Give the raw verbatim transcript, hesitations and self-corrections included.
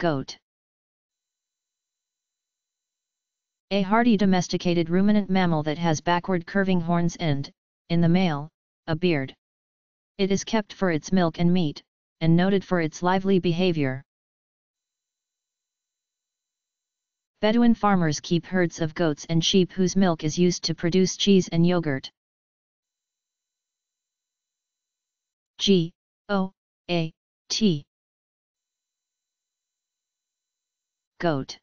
goat. A hardy domesticated ruminant mammal that has backward curving horns and, in the male, a beard. It is kept for its milk and meat, and noted for its lively behavior. Bedouin farmers keep herds of goats and sheep whose milk is used to produce cheese and yogurt. G O A T. Goat.